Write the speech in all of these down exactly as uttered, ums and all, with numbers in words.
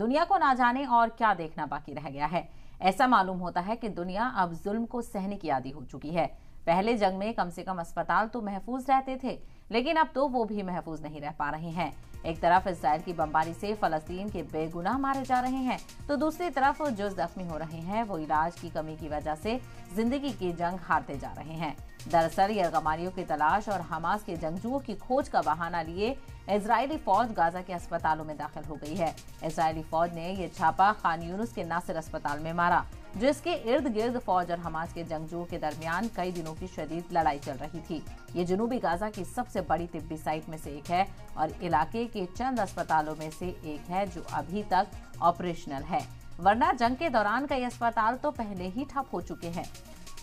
दुनिया को ना जाने और क्या देखना बाकी रह गया है। ऐसा मालूम होता है कि दुनिया अब जुल्म को सहने की आदी हो चुकी है। पहले जंग में कम से कम अस्पताल तो महफूज रहते थे, लेकिन अब तो वो भी महफूज नहीं रह पा रहे हैं। एक तरफ इज़राइल की बमबारी से फ़लस्तीन के बेगुनाह मारे जा रहे हैं, तो दूसरी तरफ जो जख्मी हो रहे हैं वो इलाज की कमी की वजह से जिंदगी की जंग हारते जा रहे हैं। दरअसल यरगमारियों की तलाश और हमास के जंगजुओं की खोज का बहाना लिए इज़रायली फौज गाजा के अस्पतालों में दाखिल हो गई है। इज़रायली फौज ने ये छापा खान यूनुस के नासिर अस्पताल में मारा, जिसके इर्द गिर्द फौज और हमास के जंगजुओं के दरमियान कई दिनों की शदीद लड़ाई चल रही थी। ये जनूबी गाजा की सबसे बड़ी तिब्बी साइट में से एक है और इलाके के चंद अस्पतालों में से एक है जो अभी तक ऑपरेशनल है, वरना जंग के दौरान कई अस्पताल तो पहले ही ठप हो चुके हैं।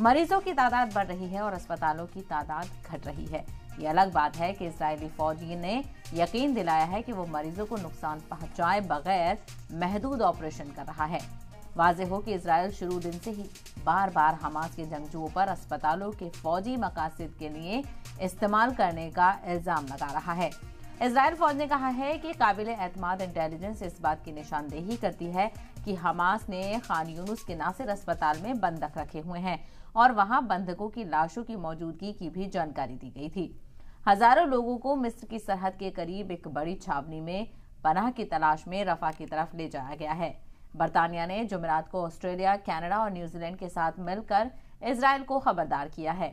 मरीजों की तादाद बढ़ रही है और अस्पतालों की तादाद घट रही है। ये अलग बात है कि इजरायली फौज ने यकीन दिलाया है कि वो मरीजों को नुकसान पहुंचाए बगैर महदूद ऑपरेशन कर रहा है। वाज़ेह हो कि इजरायल शुरू दिन से ही बार बार हमास के जंगजुओं पर अस्पतालों के फौजी मकासद के लिए इस्तेमाल करने का इल्ज़ाम लगा रहा है। इजरायल फौज ने कहा है कि काबिले एतमाद इंटेलिजेंस इस बात की निशानदेही करती है कि हमास ने खान यूनुस के नासिर अस्पताल में बंधक रखे हुए हैं और वहां बंधकों की लाशों की मौजूदगी की भी जानकारी दी गई थी। हजारों लोगों को मिस्र की सरहद के करीब एक बड़ी छावनी में पनाह की तलाश में रफा की तरफ ले जाया गया है। बरतानिया ने जुमेरात को ऑस्ट्रेलिया, कनाडा और न्यूजीलैंड के साथ मिलकर इजरायल को खबरदार किया है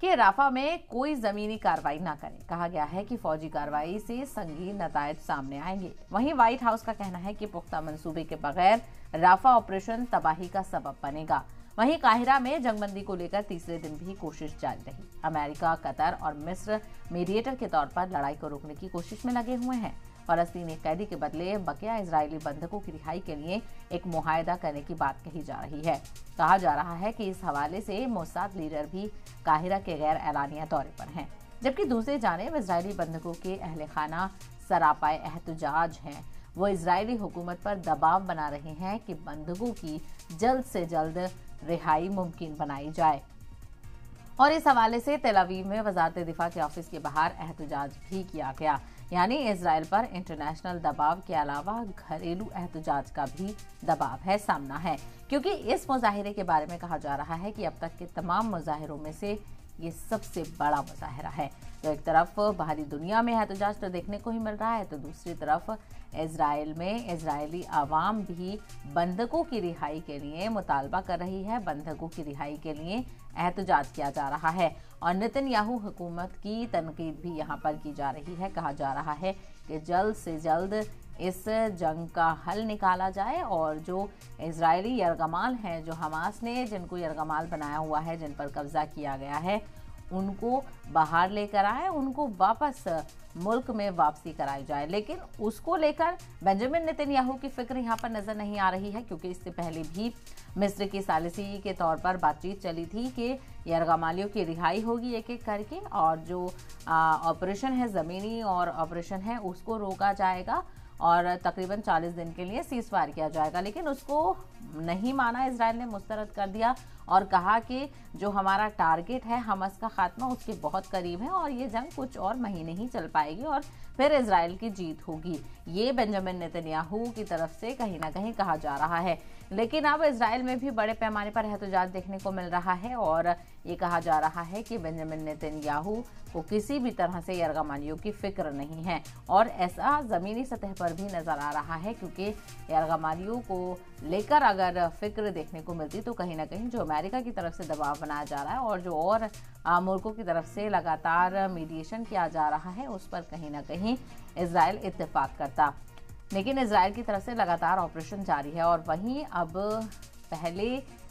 कि राफा में कोई जमीनी कार्रवाई न करे। कहा गया है कि फौजी कार्रवाई से संगीन नतायज सामने आएंगे। वहीं व्हाइट हाउस का कहना है कि पुख्ता मंसूबे के बगैर राफा ऑपरेशन तबाही का सबब बनेगा। वहीं काहिरा में जंगबंदी को लेकर तीसरे दिन भी कोशिश जारी रही। अमेरिका, कतर और मिस्र मीडिएटर के तौर पर लड़ाई को रोकने की कोशिश में लगे हुए हैं। फलस्तीनी कैदी के बदले बकिया इजरायली बंधकों की रिहाई के लिए एक मुआहदा करने की बात कही जा रही है। कहा जा रहा है कि इस हवाले से मोसाद लीडर भी काहिरा के गैर एलानिया दौरे पर हैं, जबकि दूसरी जानिब इजरायली बंधकों के अहल खाना सरापाए एहतजाज हैं। वो इजरायली हुकूमत पर दबाव बना रहे हैं कि बंधकों की जल्द से जल्द रिहाई मुमकिन बनाई जाए और इस हवाले से तेल अवीव में वजारत दिफा के ऑफिस के बाहर एहतजाज भी किया गया। यानी इजराइल पर इंटरनेशनल दबाव के अलावा घरेलू एहतजाज का भी दबाव है सामना है, क्योंकि इस मुजाहिरे के बारे में कहा जा रहा है कि अब तक के तमाम मुजाहिरों में से ये सबसे बड़ा मुजाहिरा है। तो एक तरफ बाहरी दुनिया में एहतजाज तो देखने को ही मिल रहा है, तो दूसरी तरफ इजराइल में इजरायली आवाम भी बंधकों की रिहाई के लिए मुतालबा कर रही है। बंधकों की रिहाई के लिए एहतजाज किया जा रहा है और नेतन्याहू हुकूमत की तनकीद भी यहाँ पर की जा रही है। कहा जा रहा है कि जल्द से जल्द इस जंग का हल निकाला जाए और जो इजरायली यरगमाल हैं, जो हमास ने जिनको यरगमाल बनाया हुआ है, जिन पर कब्जा किया गया है, उनको बाहर लेकर आए, उनको वापस मुल्क में वापसी कराई जाए। लेकिन उसको लेकर बेंजामिन नेतन्याहू की फिक्र यहाँ पर नज़र नहीं आ रही है, क्योंकि इससे पहले भी मिस्र की सालिसी के तौर पर बातचीत चली थी कि यरगमालियों की रिहाई होगी एक एक करके और जो ऑपरेशन है ज़मीनी और ऑपरेशन है उसको रोका जाएगा और तकरीबन चालीस दिन के लिए सीज फायर किया जाएगा। लेकिन उसको नहीं माना इजराइल ने, मुस्तरद कर दिया और कहा कि जो हमारा टारगेट है हमास का खात्मा उसके बहुत करीब है और ये जंग कुछ और महीने ही चल पाएगी और फिर इजराइल की जीत होगी। ये बेंजामिन नेतन्याहू की तरफ से कहीं ना कहीं कहा जा रहा है। लेकिन अब इजराइल में भी बड़े पैमाने पर एहतजाज देखने को मिल रहा है और ये कहा जा रहा है कि बेंजामिन नेतन्याहू को किसी भी तरह से यरगमालियों की फिक्र नहीं है और ऐसा ज़मीनी सतह पर भी नज़र आ रहा है, क्योंकि यरगमालियों को लेकर अगर फिक्र देखने को मिलती तो कहीं ना कहीं जो अमेरिका की तरफ से दबाव बनाया जा रहा है और जो और मुल्कों की तरफ से लगातार मीडिएशन किया जा रहा है उस पर कहीं ना कहीं इजराइल इत्तेफाक करता। लेकिन इजराइल की तरफ से लगातार ऑपरेशन जारी है और वहीं अब पहले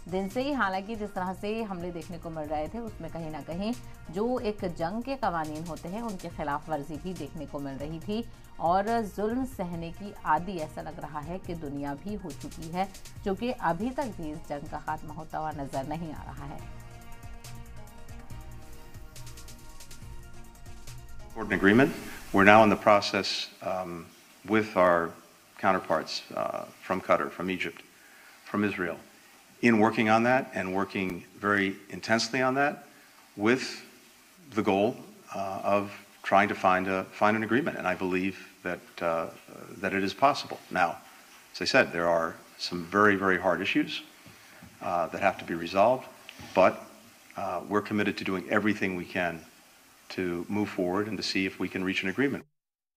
दिन से ही हालांकि जिस तरह से हमले देखने को मिल रहे थे उसमें कहीं ना कहीं जो एक जंग के कवानीन होते हैं उनके खिलाफ वर्जी भी देखने को मिल रही थी और जुल्म सहने की आदी ऐसा लग रहा है कि दुनिया भी हो चुकी है, जो कि अभी तक भी इस जंग का खात्मा होता हुआ नजर नहीं आ रहा है। Agreement. We're now in the process um, with our counterparts uh, from Qatar, from Egypt, from Israel. In working on that and working very intensely on that with the goal uh, of trying to find a find an agreement, and I believe that uh, that it is possible. Now, as I said, there are some very very hard issues uh, that have to be resolved, but uh, we're committed to doing everything we can to move forward and to see if we can reach an agreement.